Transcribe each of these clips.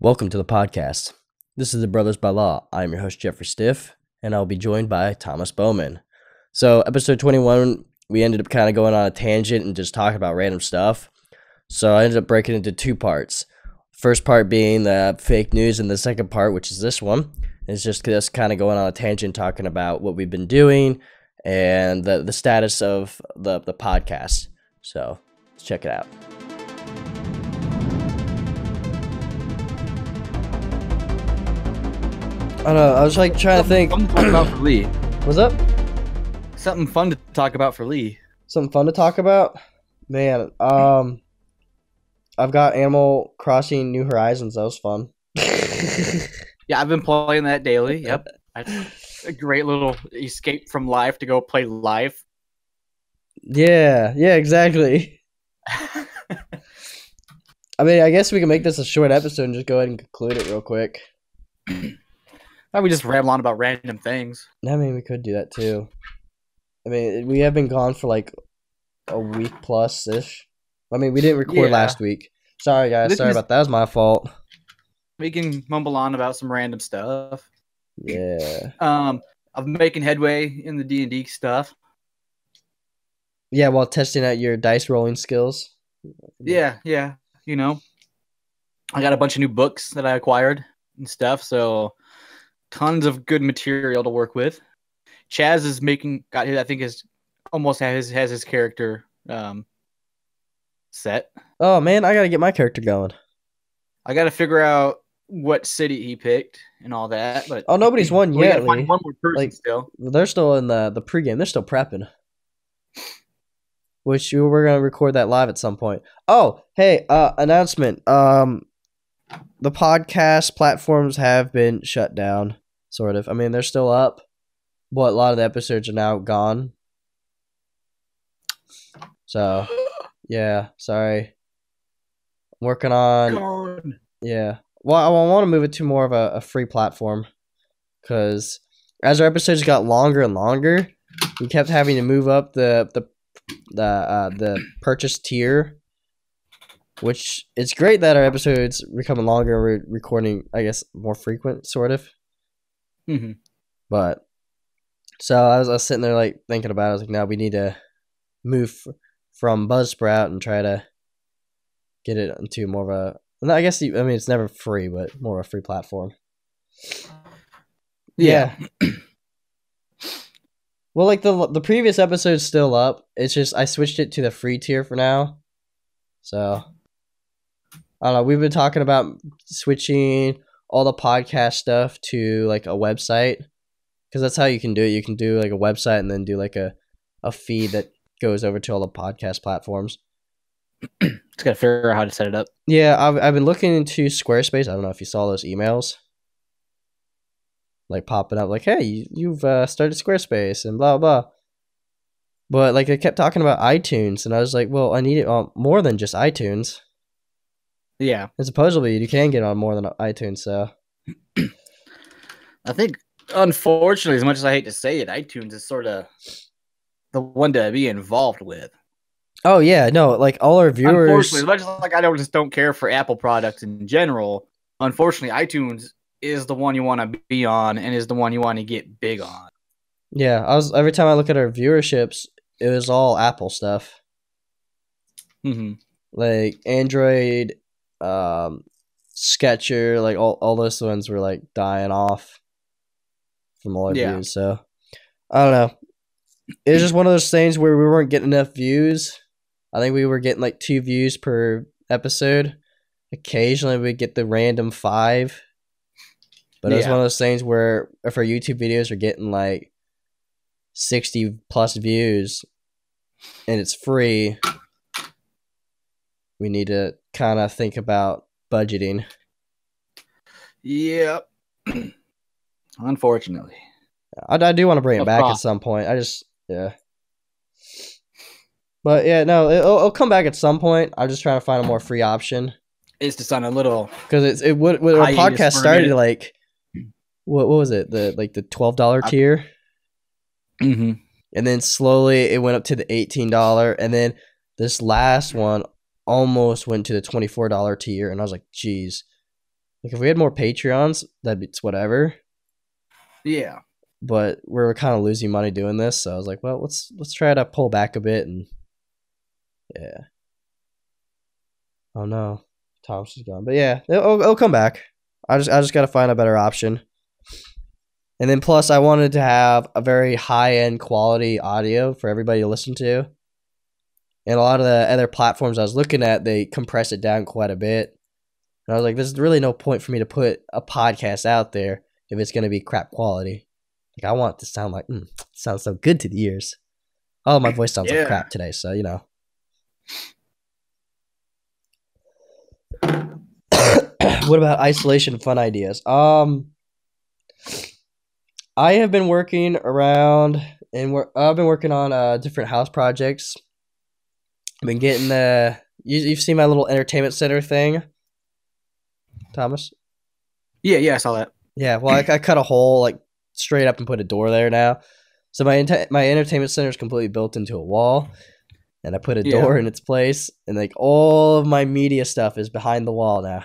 Welcome to the podcast. This is the Brothers by Law. I'm your host, Jeffrey Stiff, and I'll be joined by Thomas Bowman. So episode 21, we ended up kind of going on a tangent and just talking about random stuff. So I ended up breaking into two parts. First part being the fake news, and the second part, which is this one, is just us kind of going on a tangent talking about what we've been doing and the status of the podcast. So let's check it out. I don't know, I was like trying to think. Fun to talk about for Lee. What's up? Something fun to talk about for Lee. Something fun to talk about? Man, I've got Animal Crossing: New Horizons. That was fun. Yeah, I've been playing that daily. Yep. A great little escape from life to go play live. Yeah, exactly. I mean, I guess we can make this a short episode and just go ahead and conclude it real quick. Why we just ramble on about random things? I mean, we could do that too. I mean, we have been gone for like a week plus ish. I mean, we didn't record last week. Sorry, guys. Sorry about that. That was my fault. We can mumble on about some random stuff. Yeah. I'm making headway in the D&D stuff. Yeah, while testing out your dice rolling skills. Yeah. You know, I got a bunch of new books that I acquired and stuff, so. Tons of good material to work with. Chaz is has his character set. Oh man, I gotta get my character going. I gotta figure out what city he picked and all that. But nobody's won yet. One more person still. They're still in the pregame. They're still prepping. Which we're gonna record that live at some point. Oh hey, announcement. The podcast platforms have been shut down, sort of. I mean, they're still up, but a lot of the episodes are now gone. So, yeah, sorry. I'm working on... Gone. Yeah. Well, I want to move it to more of a free platform, because as our episodes got longer and longer, we kept having to move up the purchase tier. Which, it's great that our episodes are becoming longer and we're recording, I guess, more frequent, sort of. Mm-hmm. But, so I was sitting there, like, thinking about it. I was like, no, we need to move from Buzzsprout and try to get it into more of a... I guess, it's never free, but more of a free platform. Yeah. Well, like, the previous episode's still up. It's just, I switched it to the free tier for now. So... I don't know, we've been talking about switching all the podcast stuff to, like, a website. Because that's how you can do it. You can do, like, a website and then do, like, a feed that goes over to all the podcast platforms. Just got to figure out how to set it up. Yeah, I've been looking into Squarespace. I don't know if you saw those emails. Like, popping up, like, hey, you've started Squarespace and blah, blah. But, like, I kept talking about iTunes. And I was like, well, I need it on more than just iTunes. Yeah. And supposedly you can get on more than iTunes, so. I think, unfortunately, as much as I hate to say it, iTunes is sort of the one to be involved with. Oh, yeah. No, like, all our viewers. Unfortunately, as much as like, I just don't care for Apple products in general, unfortunately, iTunes is the one you want to be on and is the one you want to get big on. Yeah. Every time I look at our viewerships, it was all Apple stuff. Mm-hmm. Like, Android... Sketcher, like all those ones were like dying off from all our views. So I don't know. It was just one of those things where we weren't getting enough views. I think we were getting like 2 views per episode. Occasionally we'd get the random 5. But it was one of those things where if our YouTube videos are getting like 60 plus views and it's free, we need to kind of think about budgeting. Yeah. Unfortunately. I do want to bring it back at some point. But yeah, no, it'll come back at some point. I'm just trying to find a more free option. It's just on a little... Because it would... When our podcast started, like... What was it? The $12 tier? Mm-hmm. And then slowly it went up to the $18. And then this last one... almost went to the $24 tier, and I was like, geez, Like, if we had more Patreons, it's whatever. Yeah. But we were kind of losing money doing this, so I was like, well, let's try to pull back a bit, and yeah. Oh no, Tom's just gone. But yeah, it'll come back. I just gotta find a better option. And then plus, I wanted to have a very high-end quality audio for everybody to listen to. And a lot of the other platforms I was looking at, they compress it down quite a bit. And I was like, there's really no point for me to put a podcast out there if it's going to be crap quality. Like, I want it to sound like, it sounds so good to the ears. Oh, my voice sounds like crap today, so, you know. What about isolation fun ideas? I have been working around, and I've been working on different house projects. I've been getting the... You've seen my little entertainment center thing, Thomas? Yeah, I saw that. Yeah, well, I cut a hole, like, straight up and put a door there now. So my entertainment center is completely built into a wall, and I put a door in its place, and, like, all of my media stuff is behind the wall now.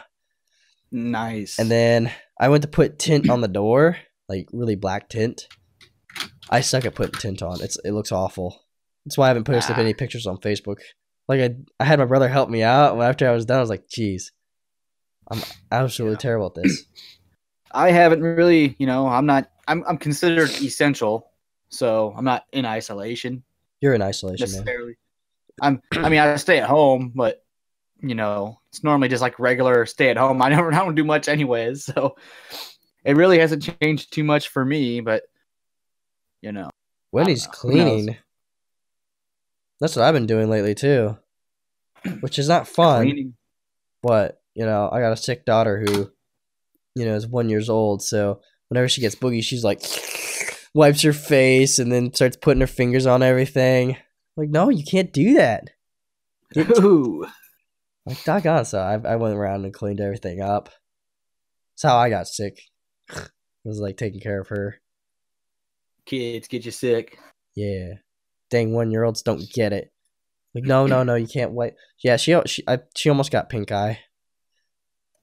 Nice. And then I went to put tint on the door. Like, really black tint. I suck at putting tint on. It looks awful. That's why I haven't posted any pictures on Facebook. Like, I had my brother help me out, and after I was done, I was like, geez, I'm absolutely terrible at this. I haven't really, you know, I'm considered essential, so I'm not in isolation. You're in isolation, necessarily. Man. I stay at home, but, you know, it's normally just like regular stay at home. I don't do much anyways, so... It really hasn't changed too much for me, but, you know. When he's cleaning. That's what I've been doing lately, too. Which is not fun. Cleaning. But, you know, I got a sick daughter who, you know, is 1 year old. So whenever she gets boogie, she's like, wipes her face and then starts putting her fingers on everything. I'm like, no, you can't do that. Ooh. Like, doggone. So I went around and cleaned everything up. That's how I got sick. It was like taking care of her. Kids get you sick. Yeah, dang, 1 year olds don't get it. Like, no, you can't wipe. Yeah, she almost got pink eye.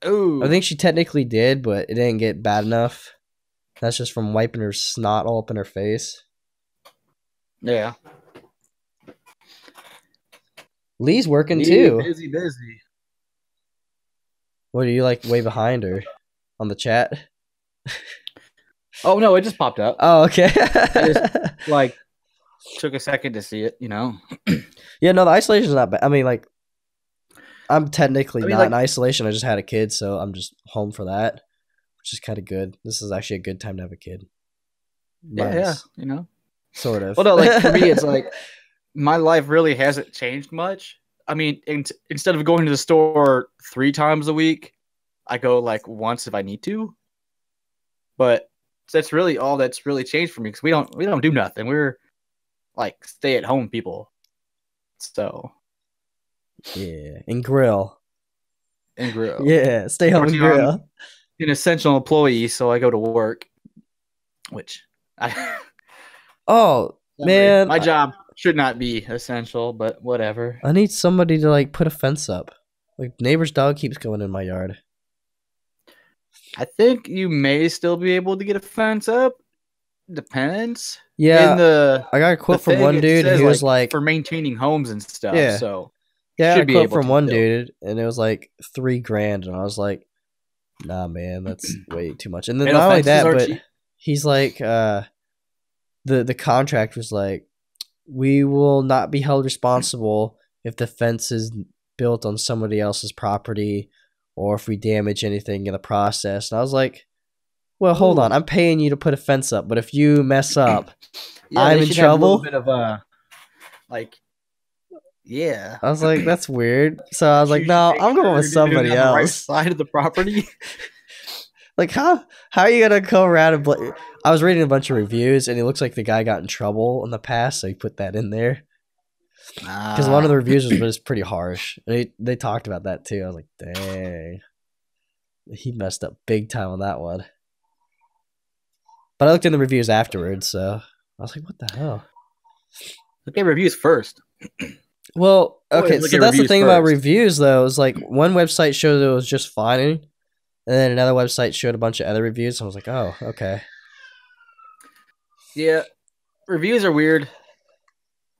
Oh, I think she technically did, but it didn't get bad enough. That's just from wiping her snot all up in her face. Yeah. Lee's working too. Busy. What are you like? Way behind her on the chat. Oh no, it just popped up. Oh, okay. I just like took a second to see it, you know. Yeah, no, the isolation's not bad. I mean, like, I'm technically not in isolation. I just had a kid, so I'm just home for that, which is kind of good. This is actually a good time to have a kid. Nice. Yeah, you know, sort of. Well, no, like for me, it's like my life really hasn't changed much. I mean, instead of going to the store 3 times a week, I go like once if I need to. But that's really all that's really changed for me because we don't do nothing. We're like stay at home people. So yeah, and grill. Yeah, stay home and grill. I'm an essential employee, so I go to work, which I oh man, my job should not be essential, but whatever. I need somebody to like put a fence up. Like neighbor's dog keeps going in my yard. I think you may still be able to get a fence up. Depends. Yeah. I got a quote from one dude who was like... For maintaining homes and stuff. Yeah. So yeah, I got a quote from one dude, and it was like $3,000. And I was like, nah, man, that's way too much. And then not only that, but he's like... the contract was like, we will not be held responsible if the fence is built on somebody else's property... or if we damage anything in the process. And I was like, well, hold on. I'm paying you to put a fence up, but if you mess up, yeah, I'm in trouble. A little bit of a, like, yeah. I was like, that's weird. So I was like, no, I'm going with somebody else. Right side of the property. Like, how are you going to go around and blame? I was reading a bunch of reviews, and it looks like the guy got in trouble in the past, so he put that in there. Because one of the reviews was pretty harsh. They talked about that too. I was like, dang. He messed up big time on that one. But I looked in the reviews afterwards, so I was like, what the hell? Look at reviews first. Well, okay, so that's the thing about reviews, though. Is like one website showed it was just fine, And then another website showed a bunch of other reviews. So I was like, oh, okay. Yeah. Reviews are weird.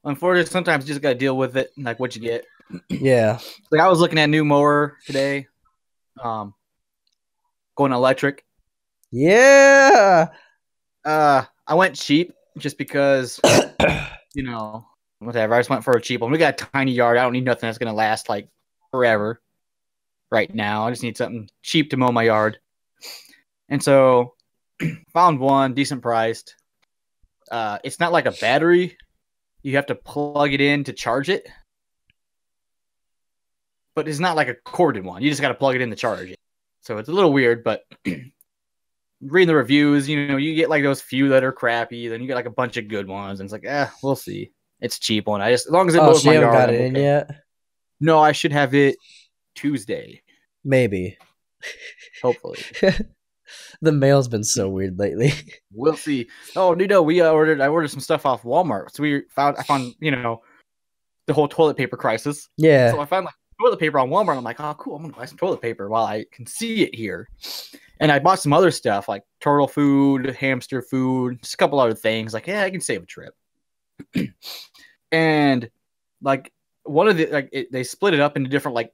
Unfortunately, sometimes you just got to deal with it and like what you get. Yeah. Like I was looking at a new mower today. Going electric. Yeah. I went cheap just because, you know, whatever. I just went for a cheap one. We got a tiny yard. I don't need nothing that's going to last like forever right now. I just need something cheap to mow my yard. And so found one, decent priced. It's not like a battery. You have to plug it in to charge it. But it's not like a corded one. You just got to plug it in to charge it. So it's a little weird, but reading the reviews, you know, you get like those few that are crappy. Then you get like a bunch of good ones. And it's like, we'll see. It's a cheap one. I just, as long as it mows my yard. Oh, so you haven't got it in yet? No, I should have it Tuesday. Maybe. Hopefully. The mail's been so weird lately. We'll see. Oh, no, I ordered some stuff off Walmart. So I found, you know, the whole toilet paper crisis. Yeah. So I found like toilet paper on Walmart. I'm like, oh, cool. I'm going to buy some toilet paper while I can see it here. And I bought some other stuff like turtle food, hamster food, just a couple other things. Like, I can save a trip. And like one of the, they split it up into different like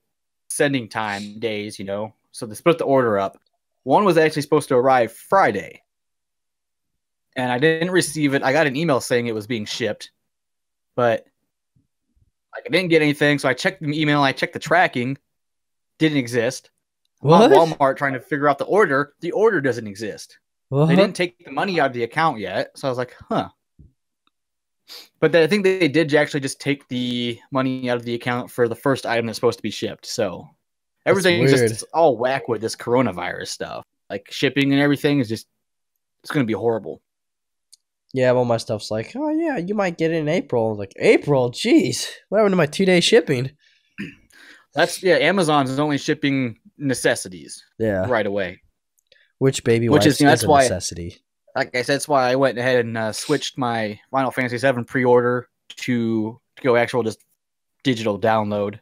sending time days, you know? So they split the order up. One was actually supposed to arrive Friday, and I didn't receive it. I got an email saying it was being shipped, but like, I didn't get anything. So I checked the email. I checked the tracking. Didn't exist. What? I'm at Walmart trying to figure out the order. The order doesn't exist. What? They didn't take the money out of the account yet. So I was like, huh. But then I think they did actually just take the money out of the account for the first item that's supposed to be shipped. So everything is just all whack with this coronavirus stuff. Like shipping and everything is just, it's going to be horrible. Yeah, well, my stuff's like, oh, yeah, you might get it in April. Like, April? Jeez. What happened to my 2-day shipping? That's, yeah, Amazon's only shipping necessities right away. Which baby wipes is a necessity. Like I said, that's why I went ahead and switched my Final Fantasy VII pre-order to go actual just digital download.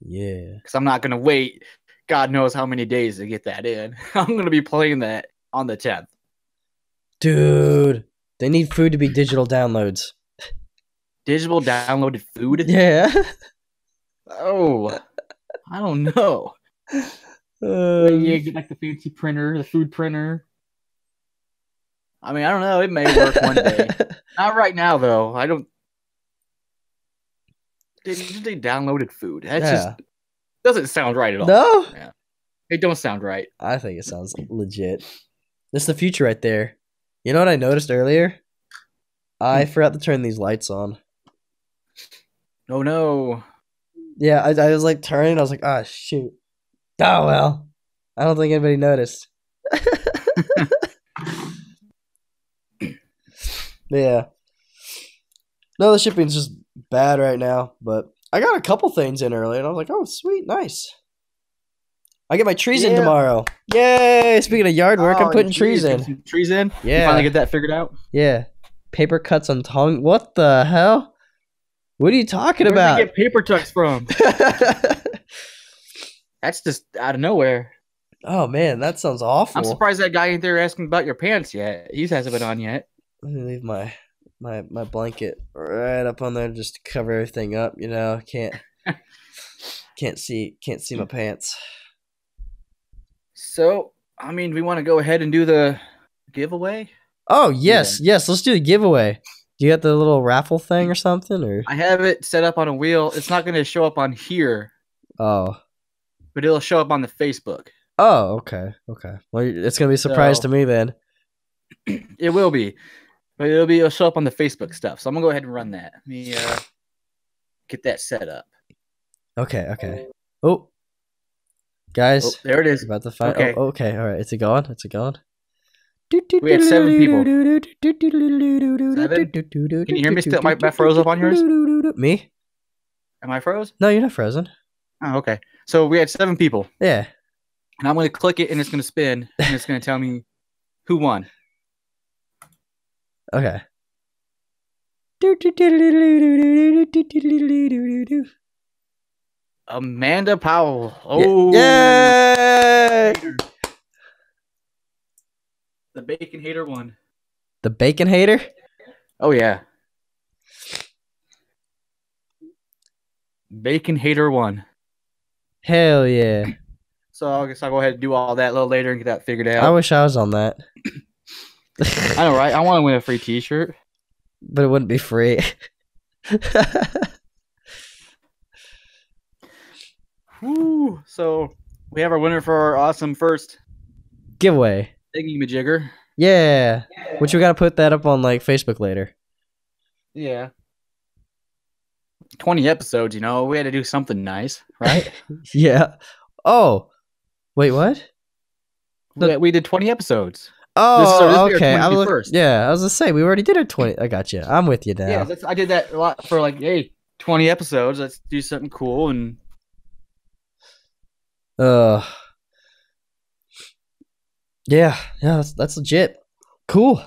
Yeah. Because I'm not going to wait God knows how many days to get that in. I'm going to be playing that on the 10th. Dude, they need food to be digital downloads. Digital downloaded food? Yeah. Oh, I don't know. You get like the fancy printer, the food printer. I mean, I don't know. It may work one day. Not right now, though. I don't. They downloaded food. That just doesn't sound right at all. No? Yeah. It don't sound right. I think it sounds legit. That's the future right there. You know what I noticed earlier? I forgot to turn these lights on. Oh, no. Yeah, I was like turning. I was like, ah, shoot. Oh, well. I don't think anybody noticed. Yeah. No, the shipping's just bad right now, but I got a couple things in early, and I was like, oh, sweet, nice. I get my trees in tomorrow. Yay! Speaking of yard work, I'm putting trees in. Trees in? Yeah. You finally get that figured out? Yeah. Paper cuts on tongue. What the hell? What are you talking about? Where did you get paper cuts from? That's just out of nowhere. Oh, man, that sounds awful. I'm surprised that guy ain't there asking about your pants yet. He hasn't been on yet. Let me leave my blanket right up on there just to cover everything up, you know. Can't see my pants. So, I mean, we want to go ahead and do the giveaway? Oh, yes, let's do the giveaway. You got the little raffle thing or something? Or I have it set up on a wheel. It's not going to show up on here. Oh. But it'll show up on the Facebook. Oh, okay. Well, it's going to be a surprise to me then. It will be. But it'll show up on the Facebook stuff. So I'm going to go ahead and run that. Let me get that set up. Okay. Oh. Guys. Oh, there it is. About to find. Okay. Oh, okay. All right. It's gone. We had 7 people. 7? Can you hear me still? Am I froze up on yours? Me? Am I froze? No, you're not frozen. Oh, okay. So we had 7 people. Yeah. And I'm going to click it and it's going to spin. And it's going to tell me who won. Okay. Amanda Powell. Oh, yeah. The bacon hater won. The bacon hater? Oh, yeah. Bacon hater won. Hell yeah. So I guess I'll go ahead and do all that a little later and get that figured out. I wish I was on that. I know, right? I want to win a free t-shirt. But it wouldn't be free. Woo! So we have our winner for our awesome first giveaway. Thingy majigger. Yeah. Which we gotta put that up on like Facebook later. Yeah. 20 episodes, you know, we had to do something nice, right? Yeah. Oh. Wait, what? We did 20 episodes. Oh, this okay. I was gonna say we already did our 20. I got you. I'm with you now. Yeah, I did that a lot for like, hey, 20 episodes. Let's do something cool and. Yeah, that's legit. Cool.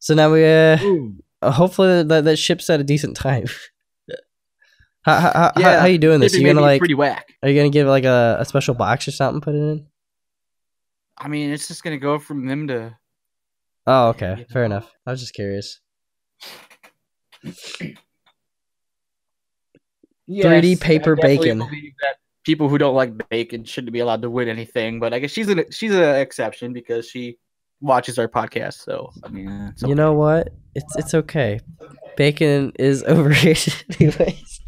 So now we hopefully that ships at a decent time. How you doing this? You gonna like pretty whack? Are you gonna give like a special box or something? Put it in. I mean, it's just going to go from them to... Oh, okay. You know. Fair enough. I was just curious. Yes, 3D paper bacon. That people who don't like bacon shouldn't be allowed to win anything, but I guess she's an exception because she watches our podcast, so... I mean, okay. You know what? It's okay. Bacon is overrated anyways.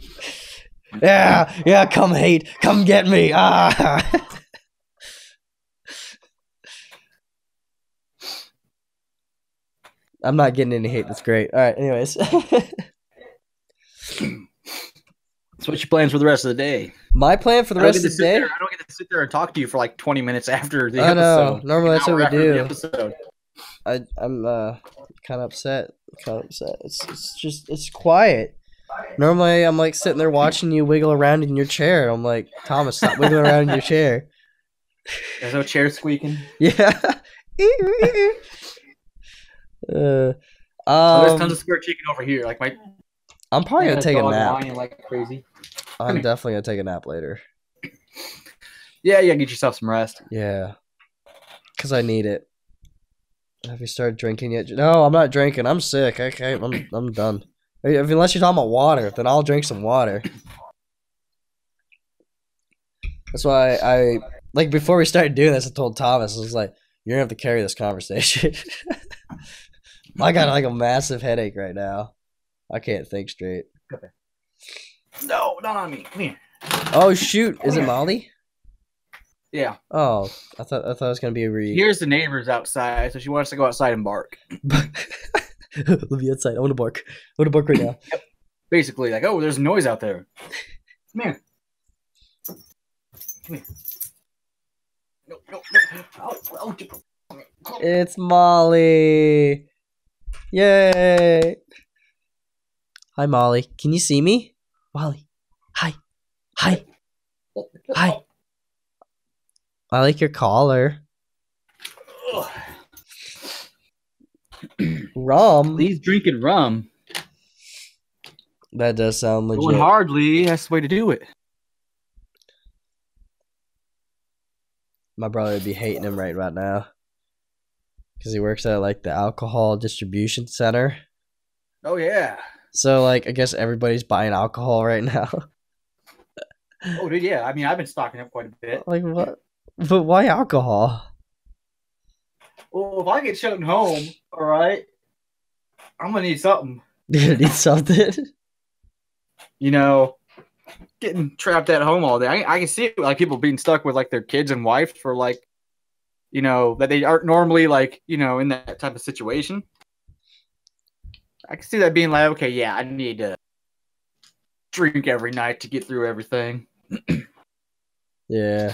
Yeah, come hate. Come get me. Ah! I'm not getting any hate. That's great. All right. Anyways. So what's your plans for the rest of the day? My plan for the rest of the day? I don't get to sit there and talk to you for like 20 minutes after the episode. No. Normally that's what we do. I'm kind of upset. It's quiet. Normally I'm like sitting there watching you wiggle around in your chair. I'm like, Thomas, stop wiggling around in your chair. There's no chair squeaking. Yeah. So there's tons of square chicken over here. Like I'm probably gonna take a nap. Like crazy. I'm definitely gonna take a nap later. Yeah, get yourself some rest. Yeah, cause I need it. Have you started drinking yet? No, I'm not drinking. I'm sick. Okay, I'm done. Unless you're talking about water, then I'll drink some water. That's why I like before we started doing this, I told Thomas I was like, "You're gonna have to carry this conversation." I got like a massive headache right now. I can't think straight. Okay. No, not on me. Come here. Oh shoot! Is it Molly? Yeah. Oh, I thought it was gonna be a read. Here's the neighbors outside, so she wants to go outside and bark. Let me outside. I want to bark. I want to bark right now. Yep. Basically, like, oh, there's noise out there. Come here. Come here. No. Oh. It's Molly. Yay! Hi, Molly. Can you see me? Molly. Hi. I like your collar. Rum. Lee's drinking rum. That does sound legit. Going hard, Lee. That's the way to do it. My brother would be hating him right now. Because he works at, like, the alcohol distribution center. Oh, yeah. So, like, I guess everybody's buying alcohol right now. Oh, dude, yeah. I mean, I've been stocking up quite a bit. Like, what? But why alcohol? Well, if I get shut home, all right, I'm going to need something. You're going to need something? You know, getting trapped at home all day. I can see, like, people being stuck with, like, their kids and wife for, like, you know, that they aren't normally, like, you know, in that type of situation. I can see that being like, okay, yeah, I need to drink every night to get through everything. Yeah.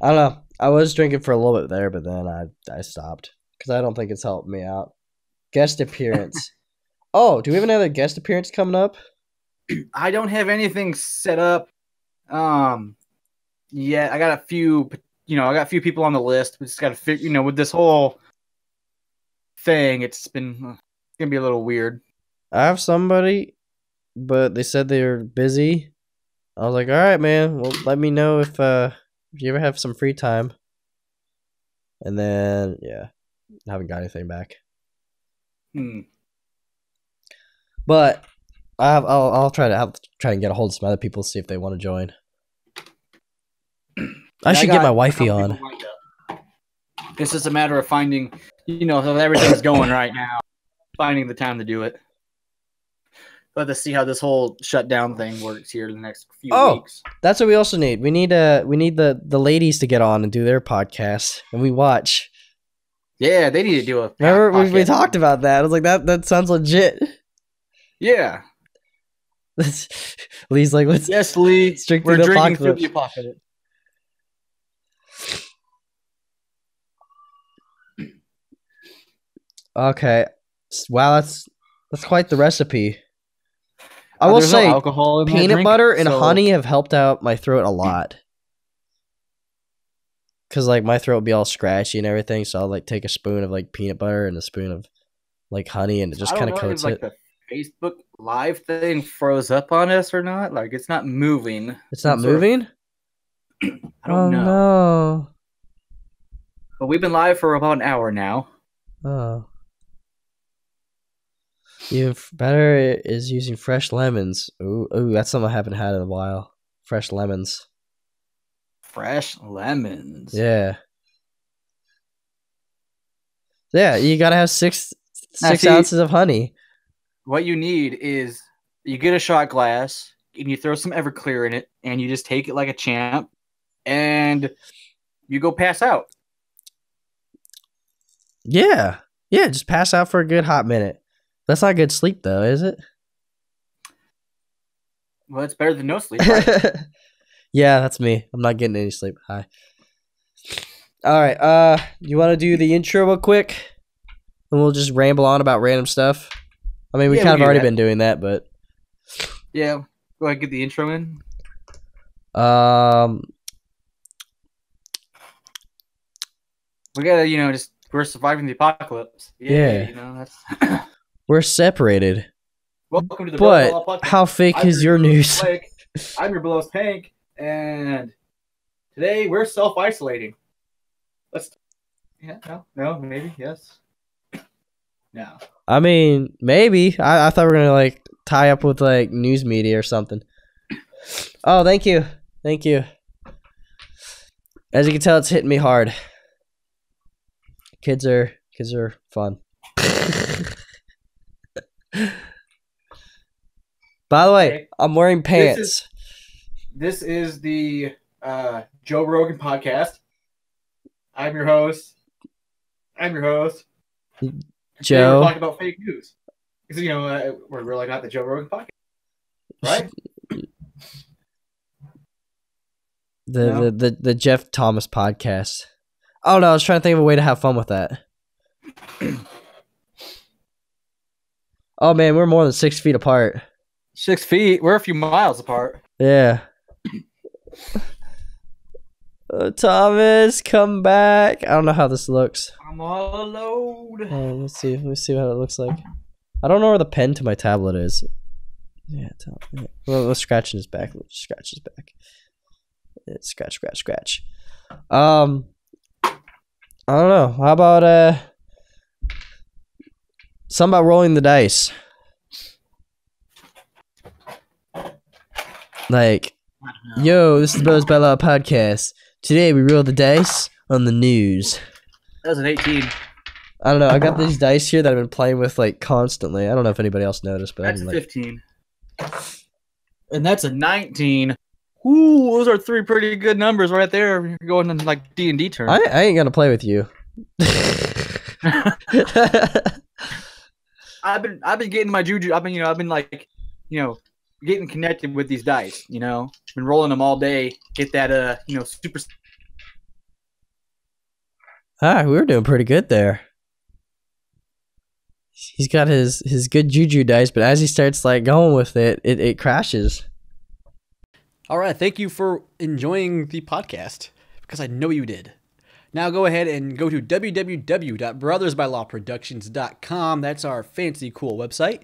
I don't know. I was drinking for a little bit there, but then I stopped. Because I don't think it's helped me out. Guest appearance. Oh, do we have another guest appearance coming up? I don't have anything set up yet. I got a few... You know, I got a few people on the list. We just got to figure, you know, with this whole thing, it's been going to be a little weird. I have somebody, but they said they were busy. I was like, all right, man. Well, let me know if you ever have some free time. And then, yeah, haven't got anything back. But I'll try to try and get a hold of some other people, see if they want to join. I should get my wifey on. It's just a matter of finding, you know, how everything's going right now, finding the time to do it. Let's see how this whole shutdown thing works here in the next few weeks. That's what we also need. We need the ladies to get on and do their podcast, and we watch. Yeah, they need to do a. Remember we talked about that. I was like, that sounds legit. Yeah. Lee's like, let's yes, Lee. Strictly we're drinking through the apocalypse. Okay. Wow, that's quite the recipe. I will say, alcohol in peanut butter and honey have helped out my throat a lot. Because, like, my throat would be all scratchy and everything, so I'll, like, take a spoon of, like, peanut butter and a spoon of, like, honey, and it just kind of coats it. Like, the Facebook Live thing froze up on us or not. Like, it's not moving. It's not moving? I don't know. No. But we've been live for about an hour now. Oh. Even better is using fresh lemons. Ooh, that's something I haven't had in a while. Fresh lemons. Fresh lemons. Yeah. Yeah, you gotta have six ounces of honey. What you need is you get a shot glass and you throw some Everclear in it and you just take it like a champ and you go pass out. Yeah. Yeah, just pass out for a good hot minute. That's not good sleep, though, is it? Well, it's better than no sleep. Right? Yeah, that's me. I'm not getting any sleep. Hi. All right. You want to do the intro real quick? And we'll just ramble on about random stuff. I mean, we've kind of already been doing that, but... Yeah. Go ahead, get the intro in. We gotta, you know, just... We're surviving the apocalypse. Yeah. You know, that's... We're separated. Welcome to the Brothers By Law Podcast. How fake is your news? I'm your blows Hank, and today we're self-isolating. Let's. Yeah, no, maybe, yes. No. I mean, maybe. I thought we were gonna like tie up with like news media or something. Oh, thank you, thank you. As you can tell, it's hitting me hard. Kids are fun. By the way, I'm wearing pants. This is the Joe Rogan podcast. I'm your host. Joe. We're talking about fake news. Because, you know, we're really not the Joe Rogan podcast. Right? The Jeff Thomas podcast. Oh, no, I was trying to think of a way to have fun with that. Oh, man, we're more than 6 feet apart. 6 feet? We're a few miles apart. Yeah. Oh, Thomas, come back. I don't know how this looks. I'm all alone. Oh, let's see. Let me see what it looks like. I don't know where the pen to my tablet is. Yeah, Thomas. Well, let's scratch his back. Let's scratch his back. Scratch. I don't know. How about... Something about rolling the dice. Like, yo, this is the Brothers By Law Podcast. Today we roll the dice on the news. That was an 18. I don't know. I got these dice here that I've been playing with like constantly. I don't know if anybody else noticed, but that's 15. And that's a 19. Ooh, those are three pretty good numbers right there. You're going in like D&D terms. I ain't gonna play with you. I've been getting my juju. I've been like, you know, getting connected with these dice. You know, been rolling them all day. Get that you know, super. Ah, we were doing pretty good there. He's got his good juju dice, but as he starts like going with it, it crashes. All right, thank you for enjoying the podcast because I know you did. Now go ahead and go to www.brothersbylawproductions.com. That's our fancy, cool website.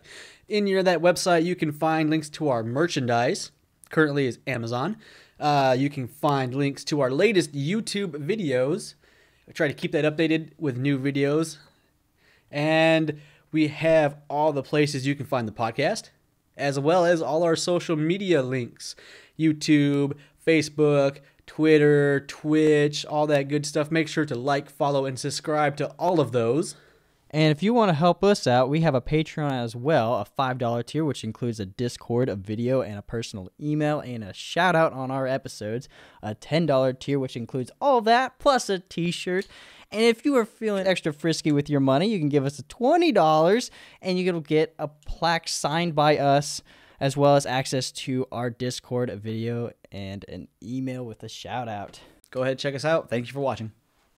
In that website, you can find links to our merchandise. Currently is Amazon. You can find links to our latest YouTube videos. I try to keep that updated with new videos. And we have all the places you can find the podcast, as well as all our social media links. YouTube, Facebook, Twitter, Twitch, all that good stuff. Make sure to like, follow, and subscribe to all of those. And if you want to help us out, we have a Patreon as well, a $5 tier, which includes a Discord, a video, and a personal email, and a shout-out on our episodes. A $10 tier, which includes all that, plus a t-shirt. And if you are feeling extra frisky with your money, you can give us $20, and you'll get a plaque signed by us, as well as access to our Discord, a video, and an email with a shout-out. Go ahead, check us out. Thank you for watching.